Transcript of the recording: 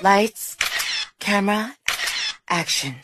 Lights, camera, action.